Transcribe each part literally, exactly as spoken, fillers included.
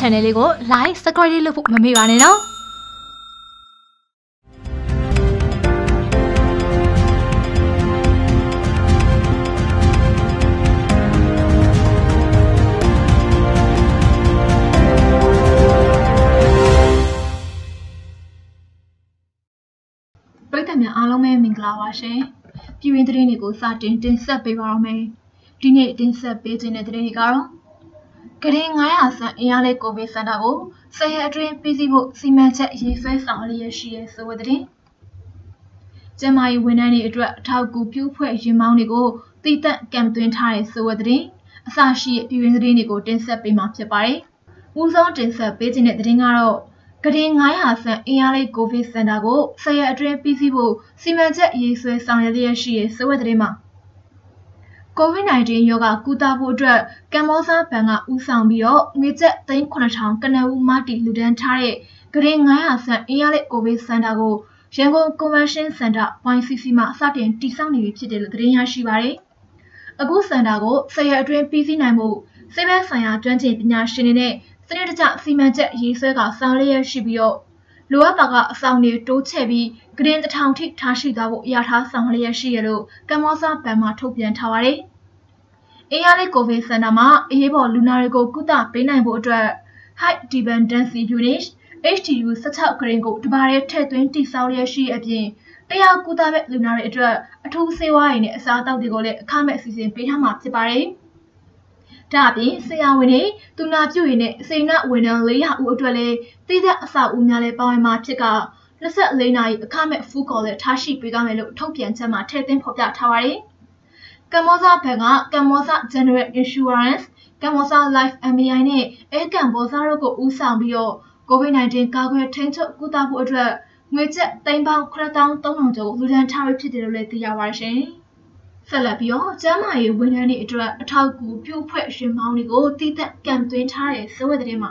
channel ko like subscribe le pok mami bane no प्रत्येक में आलों में मिंगलावाशे तीन तरह ने को साथ तीन सब बेवारों में तीन तीन सब बेचने तरह निकालों करें आया सा यहाँ ले को बेचना हो सही तरह पीसी वो सीमेंट ये सही सांगलिया शिया सोवड़े जमाई वनाने इट्रा ठाव गुप्यू पे जमाओं ने को तीता कैम तो इंठाए सोवड़े साशी तीन तरह ने को तीन सब बेमाप्चे पाए उनसां तीन सब बेचने तरह निकालों करें आया से यहाँ ले कोविड संदागो सही अट्रेन पीसी वो सीमांचे ये से सांगलिया शिये सवधरे मां कोविड नाइनटीन योगा कुता वो ड्रा कैमोसा पंगा उसां बियो निचे तीन कुनाचां कन्या उमाटी लुडन चारे करें आया से यहाँ ले कोविड संदागो शेंगों कन्वेंशन संदा पॉइंसी सीमा साठें टीसां निविचे दिल करें यहाँ शिवारे अगु संदागो सही अट्रेन पीसी नामो सेवा संय सनेटा सीमेंट ये से का सांगलिया शिबियो लोआ पागा सांगने टोचे भी ग्रेंड ठाउं ठीक ठाशी दावो याठा सांगलिया शियरो कमोसा पैमा ठोपियन ठावारे एयाले कोवे सनामा ये बो लुनारे को कुता पेनाई बोटर हाई डिपेंडेंसी यूनिट एचटीयू सचा ग्रेंड को दुबारे ठे ट्वेंटी सांगलिया शिय अभी तया कुता बे लुनारे इटर अठू सेवाई ने साताव दिगोले खामे सीजन पेठा माप से पारे टापी सेयावने तुना चुईने सेना वने लेया उटले तीदा असा उन्याले पावे माचेका नसे लेनाई खामे फुकोले थाशी पिगामेलो ठोपियन छमा थेतेन फोपया थावारे कमोसा फेगा कमोसा जनरल इंश्योरेंस कमोसा लाइफ एमआई ने ए कमोसा रो को उसां बियो कोविड नाइनटीन काखवे थेंचो कुताबो अट्रा ngweche तीन लाख तीन हज़ार जो लुदान थावे फिदेलो ले तियावारशें सलाबियो जमाई वनाने इट्रा अठागु प्यु फे शिमाउनी को तीता कैम तो इंठाए सवदरे मा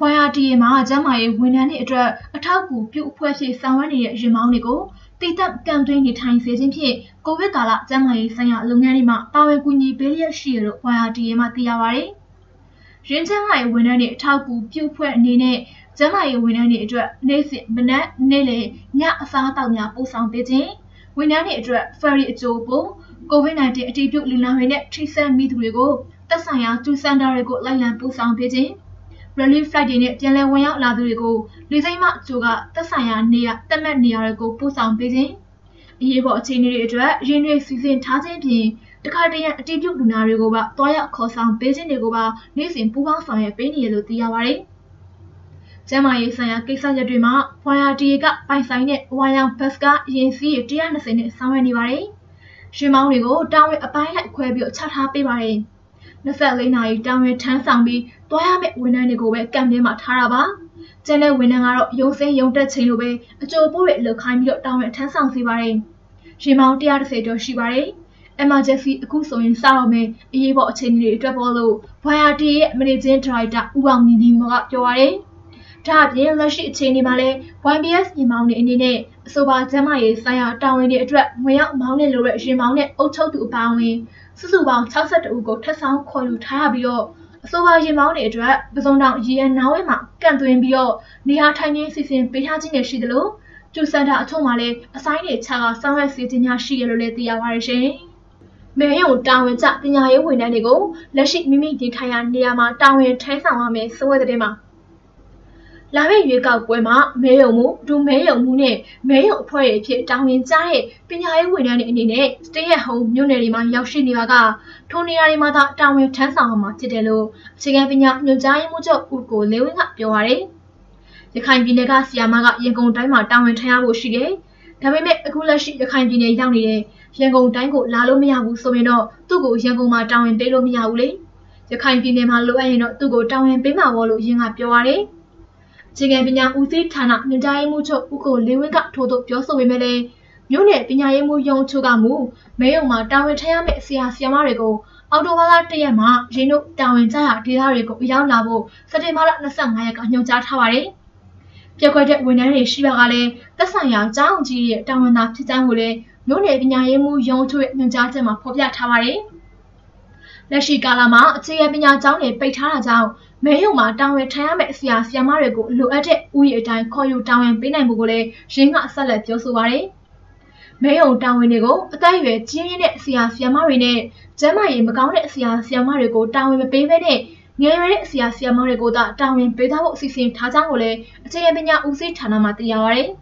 पयाटी मा जमाई वनाने इट्रा अठागु प्यु फे से सांवानी शिमाउनी को तीता कैम तो निठाई सेजिन फे कोवे काला जमाई सया लुंगानी मा पावे कुनी बेलिया शिरो पयाटी मा तियावारे रिन जमाई वनाने अठागु प्यु फे नेने जमाई वनाने इट्रा नेसि बना नेले न्या असा तान्या पोसां पेजिन विनाने इट्रा फरी अचोपो कोविड नाइनटीन अटीप्यू लुनावेने थ्रीसेन मीथुरेगो तसाया चुसंदारेगो लाइलांपु सांगपेजे रिलीफ फ्लाइटने चेले वया लादुरेगो लिसैमा चोगा तसाया नेया तमत नेयारेगो पोसांगपेजे येबो अचीनेरे इट्रा रिनरे सीजन थाजेन पिन तखाटेया अटीप्यू लुनारेगो बा तोया खोसांगपेजेनेगो बा नेसिन पुबां सांगे पेनियेलो तियावारे जमाई सया केसा जड्री मा पयाटी का पाइसाई ने वायांग बस का येसी एक सौ बीस ने सांवे निवारे शिमाउ ने को टावे अपाई लाइ ख्वे बियो छठा पे बारे नसले नाई टावे ठन सांग बी तोया में वनाय ने को बे कैम ने मा थारा बा चने वनांगा रो योसे योंटत छिन लो बे अचोपो रे लखाई बियो टावे ठन सांग सी बारे शिमाउ एक सौ तीस जो सी बारे emergency အခုဆိုရင်စတော့မယ်အရေးပေါ်အခြေအနေတွေအတွက်ပေါ်လို့ Variety ရဲ့ Managing Director ဦးအောင်မြင့်ဒီမော်ကပြောပါတယ်टापिये लक्ष्य चेनी माले वाईबीएस ये माउंटे इन्हें सुबह जमाये साया टाउन ये ट्रक मयां माउंटे लोरे ये माउंटे उठाओ तू बाउंटे सुबह छासत उगो ठसाऊं खोलू ठाया बियो सुबह ये माउंटे ट्रक बसोंडां ये नावे मां कंट्रोल बियो निहार ठाणे सीसीन पिठाजी ने शिदलो चुसंडा अचो माले असाइने छागा सांवे सीजन या शियलो ले दिया वारिशे मैं यूं टाउन जा पिन्याये वुना ने गो लक्ष्य मिमी दिखाया नियामा टाउन ठेसावा में सुवदरे मां लावे युका कोई मां मेयो मु डू मेयो मु ने मेयो फोए के टाउन जाए पिन्याई वनाने इने स्टे एट होम म्युनेरी मां यावशी निवागा ठोनियारी मा दा टाउन ठनसां मा चिटेलो छिगै पिन्या म्युजाई मु जो उको लेविन गा प्योवारे यखाई पिने गा सियामा गा यंगों टाई मा टाउन ठया बो शिगे दाबेमे अखु लशि यखाई पिने याव निने यंगों टाई को ला लो मया बु सोमिन दो तु को यंगों मा टाउन पे लो मया बु ले यखाई पिने मा लो आइन दो तु को टाउन पे मा वो लो यिन गा प्योवारे चिगे पिन्या उसी थाना न्याय मुझो उको लेवे का ठोडो प्योसो वेमेले म्योने पिन्या ये मु यों छुगा मु मेयो मा टावे ठया में सिया सियामा रे को ऑक्टोबाला एक या मा रेनो टावेन जाया डेटा रे को याव लाबो सतेमाला पच्चीस या का न्यौ जा थावारे प्यक्खै दे वनान रे शिबा का ले तसाया जाउं जी ये टावेन ना फिचान को ले म्योने पिन्या ये मु यों छु ये न्यौ जा चे मा फोप्या थावारे लक्षी काला मा चिगे पिन्या जाउं ने पैठाना जाउं Mehuma down with Tayamesia Siamarigo, look at it, we time call you down in Benango, Shinga Salet Yosuari. Mayo down with Nego, David, Jinet Sia Siamarine, Jamai Magonet Sia Siamarigo down with Bavene, Near it Sia Siamarigo down in Beta Sixteen Tazangole, Jamia Uzi Tanamatiari.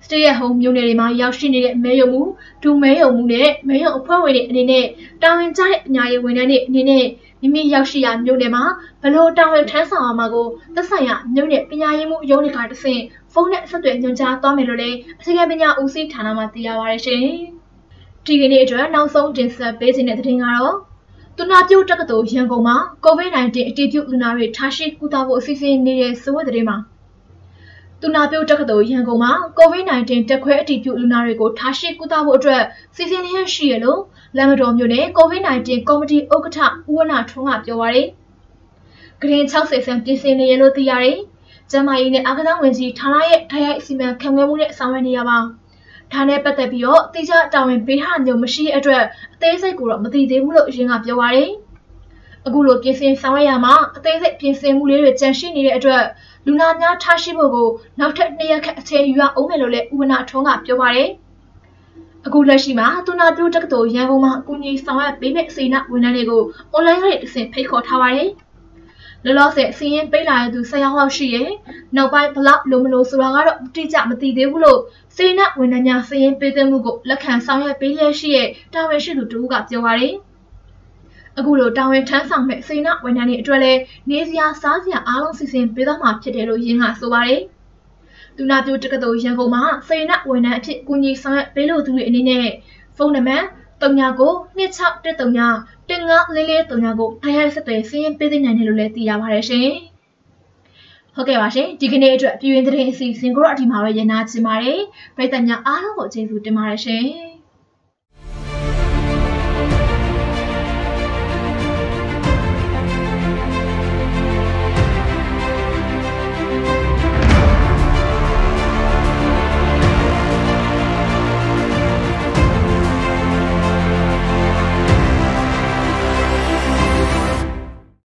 Stay at home, you need my Yashin, Mayo Moo, to Mayo Mune, Mayo Poet, Nene, down in Janet Naya Winnet, Nene. Nimi Yoshia knew them all, below down with Tansa Mago, the Saya knew it, Pinayamu Yonica to say, phone at Sunday, Nunja Dominole, Sigabina Uzi Tanamatia Varishi. Teenager now so Jinsa based in the Tingaro. Tunatu Takato Yangoma, COVID nineteen attitude Lunari Tashi Kutavo Sisi Nile Suadrima. Tunatu Takato Yangoma, COVID nineteen Takwe attitude Lunari go Tashi Kutavo Dre, Sisi Nile Shielo. Lamadom Yune, COVID nineteen comedy Okata, Uana Trunga Yawari. Green Chelsea and Disney Yellow Tiari. Jamai in the Agana Wenzi, Tanae, Tayak Sima, Kamunet Samaniaba. Tane Patapio, Tija down behind your machine address. There's a guru Mati, they will look up Yawari. A guru Kisin Samayama, there's a Pinsin Muli, Janshini address. Lunana Tashibogo, now technically a you are Omelole, Uana Trunga Yawari. Gulashima, do not do Jacto, Yavoma, Guni, Sama, Bimet, Sina, Winanego, Olayet, Saint Pico Tawari. The loss at seeing Bela do Sayawa Shie, now by Palap Lumino Suragara, Tija Mati de Wulo, Sina, Winanya, Saint Pedamugo, Lakan Sama, Bela Shie, Down Shu do Gat Yawari. A gulo down in Tansan, Mexina, Winani Drele, Nizia, Sazia, Alon Sisin, Bidama, Chedelo, Yinga Suari. Do not do Jacado Yangoma, say not when I take Guni Samet below to it in a phone a man, Tonyago, Nets up the Tonya, Dinga, Lily Tonyago, I have a same bidding and Luleti Yavashi. Hokewashi, Dignate, you in the single at Timara Yanatsimare, Petanya Alo, Jesu Demarashi.